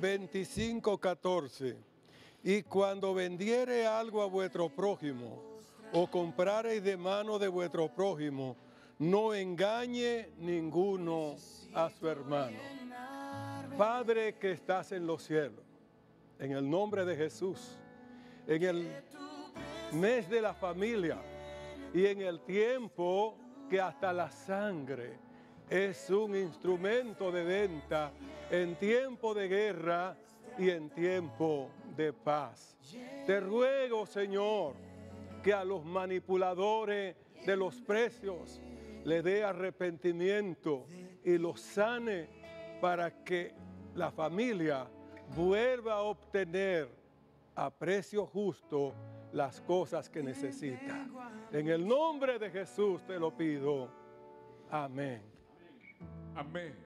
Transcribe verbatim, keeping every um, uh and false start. veinticinco, catorce. Y cuando vendiere algo a vuestro prójimo, o comprareis de mano de vuestro prójimo, no engañe ninguno a su hermano. Padre que estás en los cielos, en el nombre de Jesús, en el mes de la familia y en el tiempo que hasta la sangre es un instrumento de venta en tiempo de guerra y en tiempo de paz. Te ruego, Señor, que a los manipuladores de los precios le dé arrepentimiento y los sane para que la familia vuelva a obtener a precio justo las cosas que necesita. En el nombre de Jesús te lo pido. Amén. Amén.